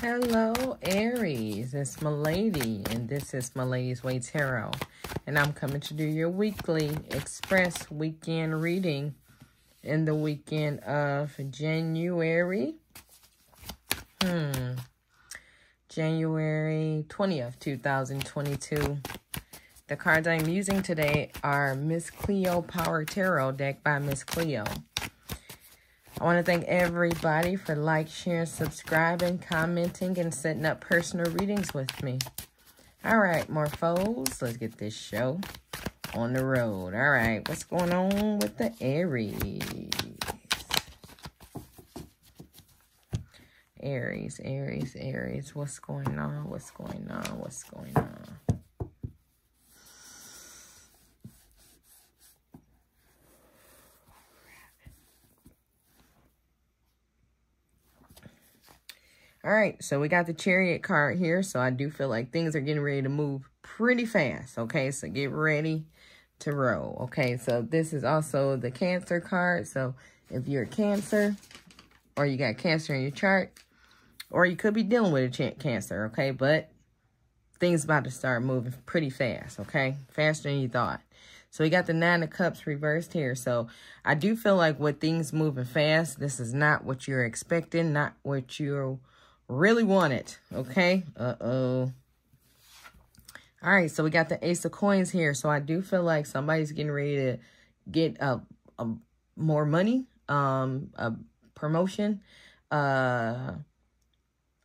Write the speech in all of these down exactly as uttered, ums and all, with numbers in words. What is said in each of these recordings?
Hello, Aries. It's Milady, and this is Malady's Way Tarot. And I'm coming to do your weekly express weekend reading in the weekend of January. Hmm. January twentieth, two thousand twenty-two. The cards I'm using today are Miss Cleo Power Tarot deck by Miss Cleo. I want to thank everybody for like, sharing, subscribing, commenting, and setting up personal readings with me. All right, Morpho's, let's get this show on the road. All right, what's going on with the Aries? Aries, Aries, Aries, what's going on? What's going on? What's going on? All right, so we got the Chariot card here, so I do feel like things are getting ready to move pretty fast, okay? So get ready to roll, okay? So this is also the Cancer card, so if you're a Cancer, or you got Cancer in your chart, or you could be dealing with a Cancer, okay? But things about to start moving pretty fast, okay? Faster than you thought. So we got the Nine of Cups reversed here. So I do feel like with things moving fast, this is not what you're expecting, not what you're really want it, okay? Uh-oh. All right, so we got the Ace of Coins here. So I do feel like somebody's getting ready to get a, a more money, um, a promotion, uh,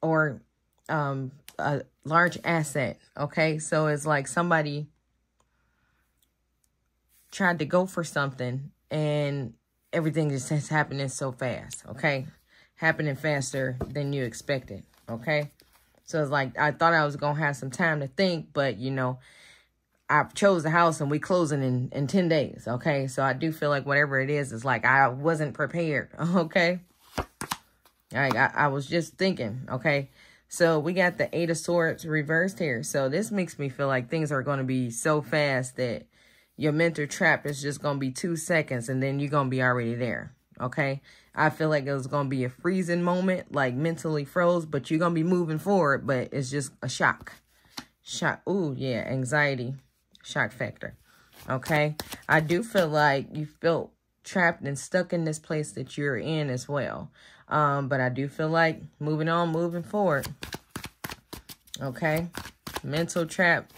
or um, a large asset, okay? So it's like somebody tried to go for something and everything just is happening so fast, okay? Happening faster than you expected, okay? So it's like, I thought I was going to have some time to think, but, you know, I chose the house and we closing in, in ten days, okay? So I do feel like whatever it is, it's like I wasn't prepared, okay? Like, I, I was just thinking, okay? So we got the Eight of Swords reversed here. So this makes me feel like things are going to be so fast that your mental trap is just going to be two seconds and then you're going to be already there, okay? I feel like it was going to be a freezing moment, like mentally froze, but you're going to be moving forward, but it's just a shock. Shock. Ooh, yeah, anxiety, shock factor, okay? I do feel like you felt trapped and stuck in this place that you're in as well, um, but I do feel like moving on, moving forward, okay? Mental trap,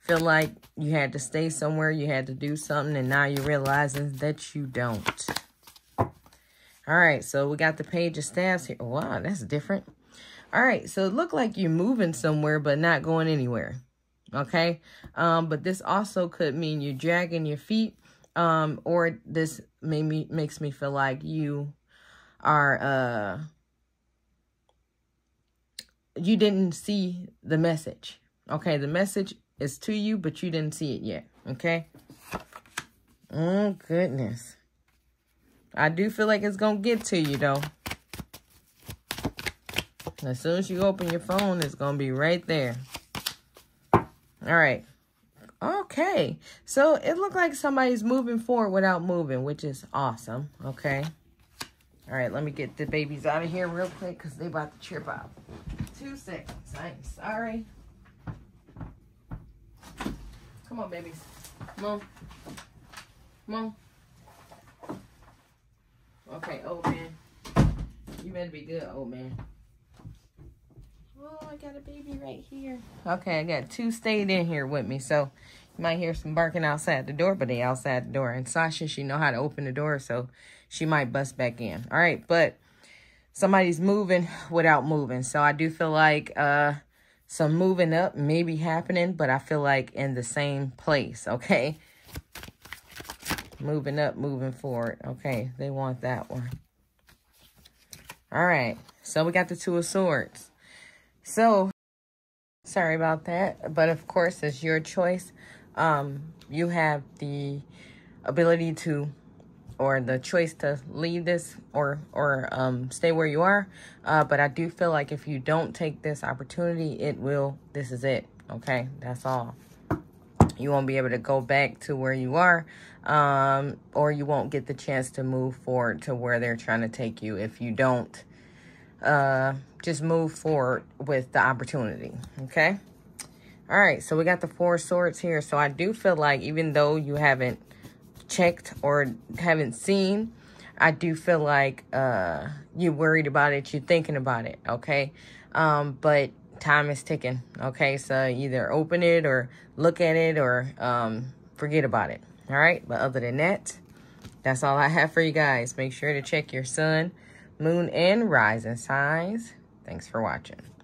feel like you had to stay somewhere, you had to do something, and now you're realizing that you don't. All right, so we got the Page of Staves here. Wow, that's different. All right, so it looked like you're moving somewhere but not going anywhere, okay? Um, but this also could mean you're dragging your feet, um, or this made me, makes me feel like you are, uh, you didn't see the message, okay? The message is to you, but you didn't see it yet, okay? Oh, goodness. I do feel like it's going to get to you, though. As soon as you open your phone, it's going to be right there. All right. Okay. So, it looked like somebody's moving forward without moving, which is awesome. Okay. All right. Let me get the babies out of here real quick because they about to trip out. Two seconds. I'm sorry. Come on, babies. Come on. Come on. Okay, old man. You better be good, old man. Oh, I got a baby right here. Okay, I got two stayed in here with me, so you might hear some barking outside the door, but they outside the door. And Sasha, she know how to open the door, so she might bust back in. All right, but somebody's moving without moving, so I do feel like uh, some moving up may be happening, but I feel like in the same place, okay? Moving up, moving forward. Okay, they want that one. All right, so we got the Two of Swords. So, sorry about that, but of course, it's your choice. Um, you have the ability to, or the choice to leave this or, or um, stay where you are. Uh, but I do feel like if you don't take this opportunity, it will, this is it. Okay, that's all. You won't be able to go back to where you are, um, or you won't get the chance to move forward to where they're trying to take you if you don't uh, just move forward with the opportunity, okay? All right, so we got the Four of Swords here. So I do feel like even though you haven't checked or haven't seen, I do feel like uh, you're worried about it, you're thinking about it, okay? Um, but time is ticking, okay? So either open it or look at it or um, forget about it, all right? But other than that, that's all I have for you guys. Make sure to check your sun, moon, and rising signs. Thanks for watching.